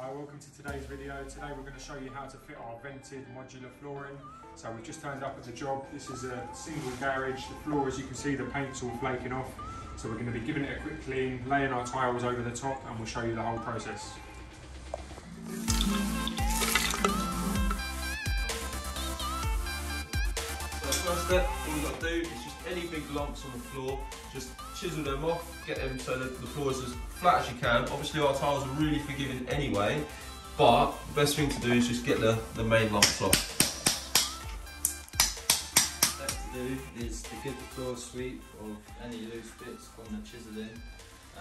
Hi, welcome to today's video. Today we're going to show you how to fit our vented modular flooring. So we've just turned up at the job. This is a single garage. The floor, as you can see, the paint's all flaking off. So we're going to be giving it a quick clean, laying our tiles over the top, and we'll show you the whole process. So first step, all we've got to do is just any big lumps on the floor, just chisel them off, get them so that the floor is as flat as you can. Obviously our tiles are really forgiving anyway, but the best thing to do is just get the main lumps off. Next to do is to give the floor sweep of any loose bits on the chiseling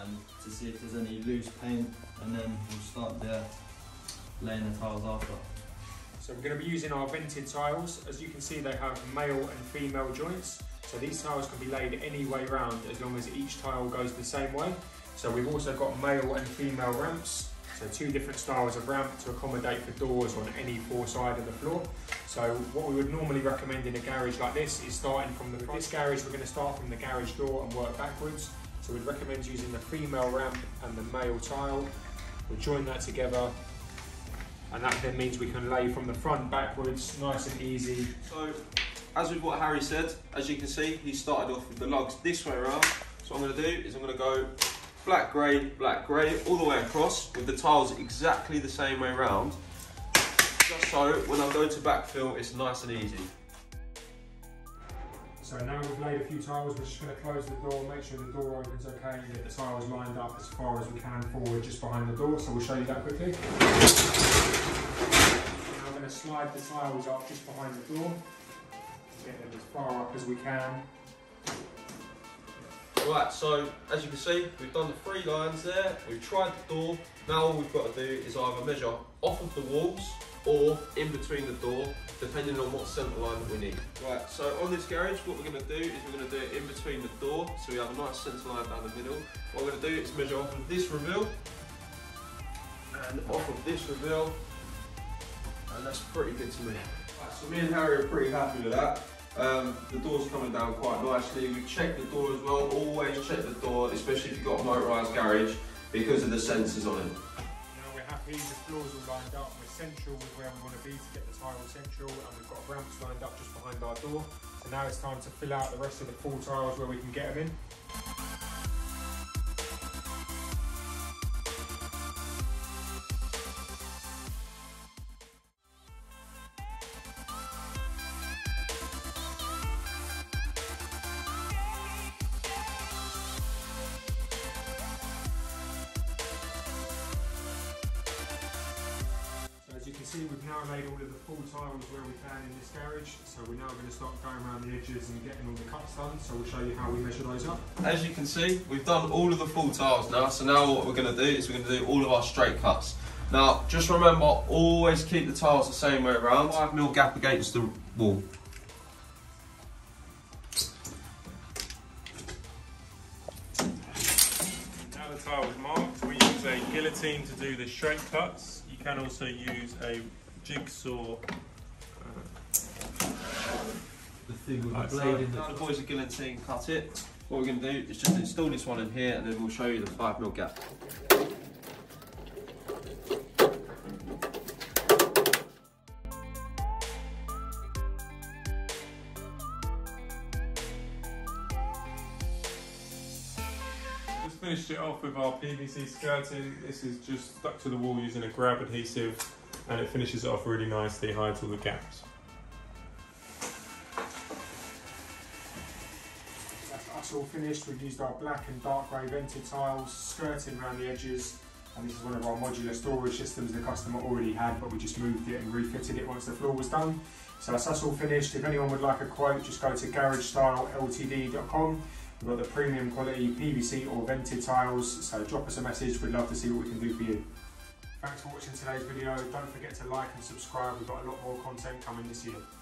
and to see if there's any loose paint, and then we'll start there laying the tiles after. So we're going to be using our vented tiles. As you can see, they have male and female joints. So these tiles can be laid any way round as long as each tile goes the same way. So we've also got male and female ramps. So two different styles of ramp to accommodate for doors on any four side of the floor. So what we would normally recommend in a garage like this is starting from this garage, we're going to start from the garage door and work backwards. So we'd recommend using the female ramp and the male tile. We'll join that together. And that then means we can lay from the front backwards, nice and easy. So, as with what Harry said, as you can see, he started off with the lugs this way around. So what I'm going to do is I'm going to go black grey, all the way across with the tiles exactly the same way around. Just so when I go to backfill, it's nice and easy. So now we've laid a few tiles, we're just going to close the door, make sure the door opens okay, and get the tiles lined up as far as we can forward just behind the door, so we'll show you that quickly. Now I'm going to slide the tiles up just behind the door, get them as far up as we can. Right, so as you can see, we've done the three lines there, we've tried the door. Now all we've got to do is either measure off of the walls or in between the door, depending on what centre line we need. Right, so on this garage, what we're going to do is we're going to do it in between the door, so we have a nice centre line down the middle. What we're going to do is measure off of this reveal, and off of this reveal, and that's pretty good to me. Right, so me and Harry are pretty happy with that. The door's coming down quite nicely. We've checked the door as well. Always check the door, especially if you've got a motorised garage, because of the sensors on it. The floor's all lined up, we're central with where we want to be to get the tile central, and we've got ramps lined up just behind our door. So now it's time to fill out the rest of the full tiles where we can get them in. You can see we've now laid all of the full tiles where we can in this garage, so we're now going to start going around the edges and getting all the cuts done, so we'll show you how we measure those up. As you can see, we've done all of the full tiles now, so now what we're going to do is we're going to do all of our straight cuts. Now just remember, always keep the tiles the same way around, 5mm gap against the wall. Now the tile is marked, we use a guillotine to do the straight cuts. You can also use a jigsaw. The thing with the blade in the boys are guillotine cut it. What we're going to do is just install this one in here, and then we'll show you the 5mm gap. Finished it off with our PVC skirting. This is just stuck to the wall using a grab adhesive, and it finishes it off really nicely, hides all the gaps. That's us all finished. We've used our black and dark grey vented tiles, skirting around the edges, and this is one of our modular storage systems the customer already had, but we just moved it and refitted it once the floor was done. So that's us all finished. If anyone would like a quote, just go to GarageStyleLtd.com. We've got the premium quality PVC or vented tiles, so drop us a message, we'd love to see what we can do for you. Thanks for watching today's video, don't forget to like and subscribe, we've got a lot more content coming this year.